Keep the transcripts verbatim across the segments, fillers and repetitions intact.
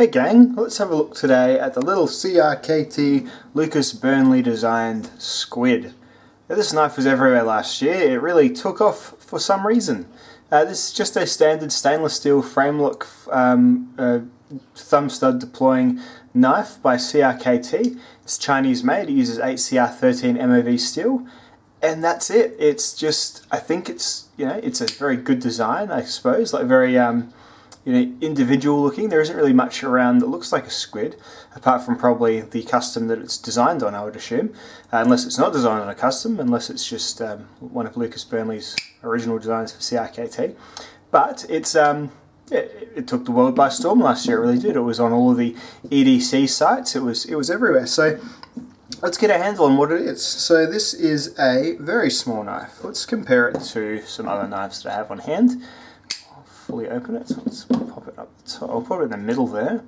Hey gang, let's have a look today at the little C R K T Lucas Burnley designed Squid. Now, this knife was everywhere last year. It really took off for some reason. Uh, this is just a standard stainless steel framelock um, uh, thumb stud deploying knife by C R K T. It's Chinese made, it uses eight C R thirteen M O V steel. And that's it. It's just, I think it's, you know, it's a very good design, I suppose, like very, um, you know, individual looking. There isn't really much around that looks like a squid, apart from probably the custom that it's designed on, I would assume. Uh, unless it's not designed on a custom, unless it's just um, one of Lucas Burnley's original designs for C R K T. But it's, um, it, it took the world by storm last year, it really did. It was on all of the E D C sites, it was, it was everywhere. So let's get a handle on what it is. So this is a very small knife. Let's compare it to some other knives that I have on hand. Open it, so let's pop it up the top. I'll put it in the middle there.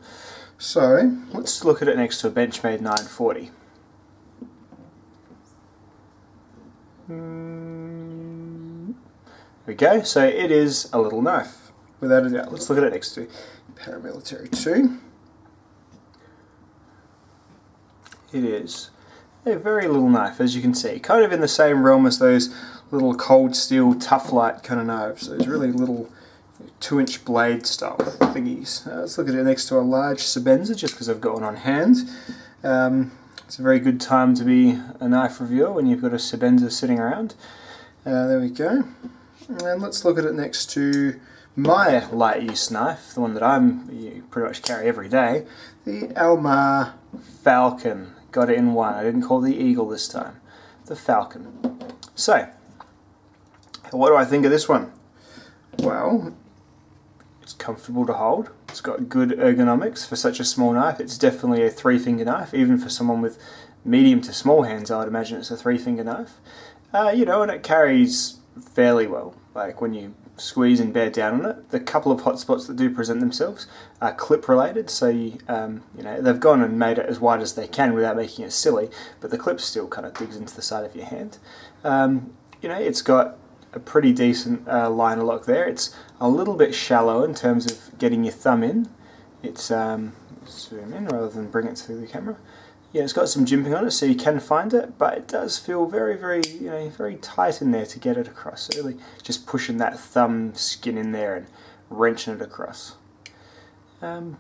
So let's look at it next to a Benchmade nine forty. Mm. There we go, so it is a little knife, without a doubt. Let's look at it next to Paramilitary two. It is a very little knife, as you can see, kind of in the same realm as those little Cold Steel tough light kind of knives, those really little two inch blade style thingies. Uh, let's look at it next to a large Sebenza, just because I've got one on hand. Um, it's a very good time to be a knife reviewer when you've got a Sebenza sitting around. Uh, there we go. And let's look at it next to my light use knife, the one that I'm you pretty much carry every day, the Elmar Falcon. Got it in one. I didn't call the Eagle this time. The Falcon. So, what do I think of this one? Well, it's comfortable to hold, it's got good ergonomics for such a small knife. It's definitely a three finger knife, even for someone with medium to small hands. I would imagine it's a three finger knife, uh, you know, and it carries fairly well. Like when you squeeze and bear down on it, the couple of hot spots that do present themselves are clip related, so you, um, you know, they've gone and made it as wide as they can without making it silly, but the clip still kind of digs into the side of your hand. Um, you know, it's got a pretty decent uh, liner lock there. It's a little bit shallow in terms of getting your thumb in. It's, um, zoom in rather than bring it through the camera. Yeah, it's got some jimping on it, so you can find it, but it does feel very, very, you know, very tight in there to get it across. So really just pushing that thumb skin in there and wrenching it across. Um,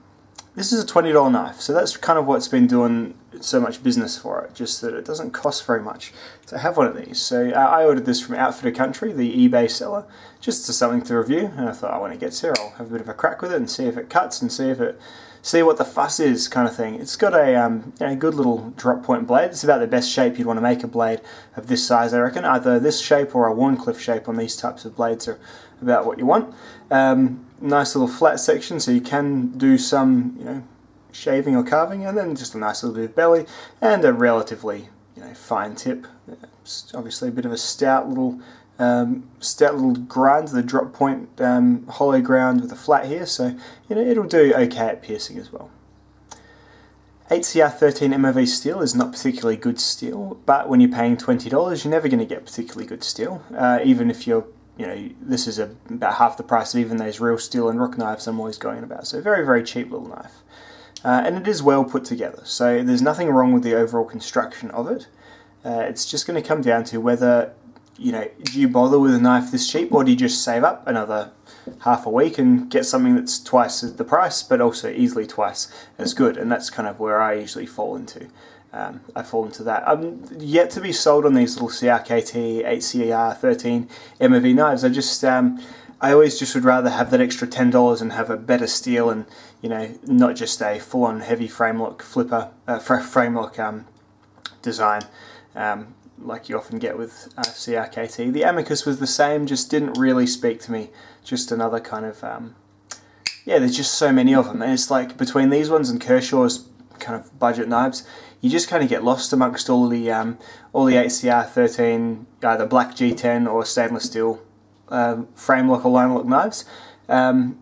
This is a twenty dollar knife, so that's kind of what's been doing so much business for it, just that it doesn't cost very much to have one of these. So uh, I ordered this from Outfitter Country, the eBay seller, just as something to review, and I thought, oh, when it gets here, I'll have a bit of a crack with it and see if it cuts and see if it, see what the fuss is kind of thing. It's got a um, you know, good little drop point blade. It's about the best shape you'd want to make a blade of this size, I reckon. Either this shape or a Warncliffe shape on these types of blades are about what you want. Um, Nice little flat section, so you can do some, you know, shaving or carving, and then just a nice little bit of belly and a relatively, you know, fine tip. It's obviously a bit of a stout little, um, stout little grind to the drop point, um, hollow ground with a flat here, so you know it'll do okay at piercing as well. eight C R thirteen M O V steel is not particularly good steel, but when you're paying twenty dollars, you're never going to get particularly good steel, uh, even if you're, you know, this is a, about half the price of even those real steel and rock knives I'm always going about. So very, very cheap little knife. Uh, and it is well put together, so there's nothing wrong with the overall construction of it. Uh, it's just going to come down to whether, you know, do you bother with a knife this cheap, or do you just save up another half a week and get something that's twice the price, but also easily twice as good. And that's kind of where I usually fall into. Um, I fall into that. I'm yet to be sold on these little C R K T, eight C R thirteen M O V knives. I just, um, I always just would rather have that extra ten dollars and have a better steel and, you know, not just a full-on heavy framelock flipper, uh, framelock um, design, um, like you often get with uh, C R K T. The Amicus was the same, just didn't really speak to me. Just another kind of, um, yeah, there's just so many of them. And it's like, between these ones and Kershaw's kind of budget knives, you just kind of get lost amongst all the um, all the eight C R thirteen, either black G ten or stainless steel um, frame lock or line lock knives. Um,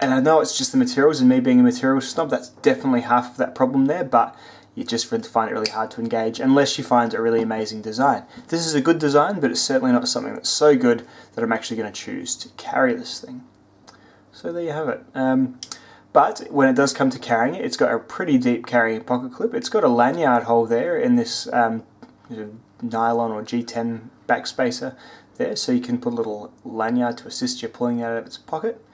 and I know it's just the materials, and me being a material snob, that's definitely half of that problem there, but you just find it really hard to engage unless you find a really amazing design. This is a good design, but it's certainly not something that's so good that I'm actually going to choose to carry this thing. So there you have it. Um, But when it does come to carrying it, it's got a pretty deep carrying pocket clip. It's got a lanyard hole there in this um, nylon or G ten backspacer there, so you can put a little lanyard to assist you pulling it out of its pocket.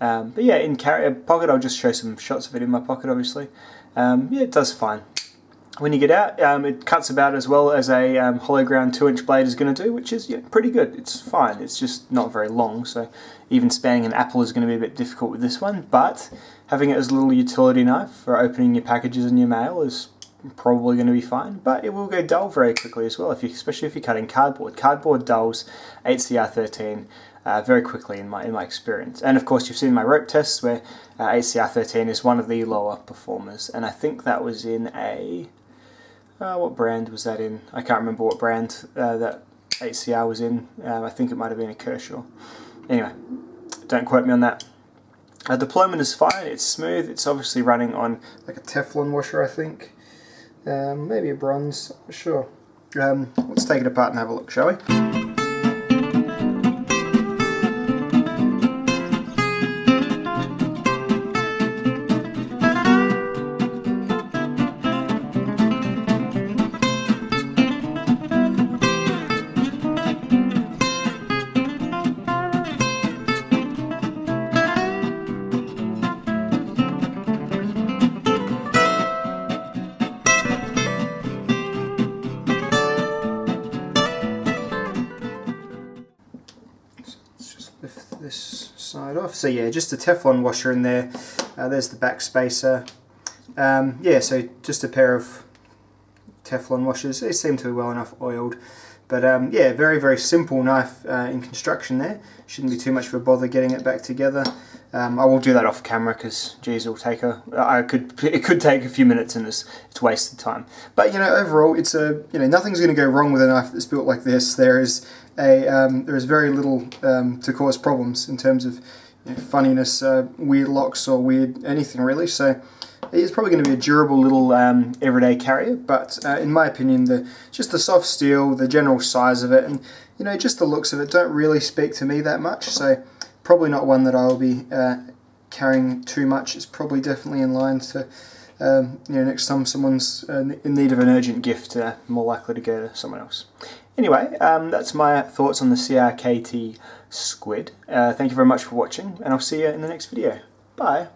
Um, but yeah, in carry pocket, I'll just show some shots of it in my pocket, obviously. Um, yeah, it does fine. When you get out, um, it cuts about as well as a um, hollow ground two inch blade is going to do, which is yeah, pretty good. It's fine, it's just not very long, so even spanning an apple is going to be a bit difficult with this one, but having it as a little utility knife for opening your packages and your mail is probably going to be fine, but it will go dull very quickly as well, if you, especially if you're cutting cardboard. Cardboard dulls eight C R thirteen uh, very quickly in my, in my experience. And of course you've seen my rope tests where uh, eight C R thirteen is one of the lower performers, and I think that was in a... Uh, what brand was that in? I can't remember what brand uh, that eight C R was in. Um, I think it might have been a Kershaw. Anyway, don't quote me on that. Uh, deployment is fine. It's smooth. It's obviously running on like a Teflon washer, I think. Um, maybe a bronze. I'm not sure. Um, let's take it apart and have a look, shall we? Off. So yeah, just a Teflon washer in there. Uh, there's the back spacer. Um, yeah, so just a pair of Teflon washers. They seem to be well enough oiled. But um, yeah, very, very simple knife uh, in construction there. Shouldn't be too much of a bother getting it back together. Um, I will do that off camera because, geez, it'll take a, I could, it could take a few minutes and it's, it's wasted time. But, you know, overall, it's a, you know, nothing's going to go wrong with a knife that's built like this. There is a, um, there is very little um, to cause problems in terms of you know, funniness, uh, weird locks or weird anything really. So it's probably going to be a durable little um, everyday carrier. But uh, in my opinion, the just the soft steel, the general size of it, and, you know, just the looks of it don't really speak to me that much. So... probably not one that I'll be uh, carrying too much. It's probably definitely in line to, um, you know, next time someone's uh, in need of an urgent gift, uh, more likely to go to someone else. Anyway, um, that's my thoughts on the C R K T Squid. Uh, thank you very much for watching, and I'll see you in the next video. Bye!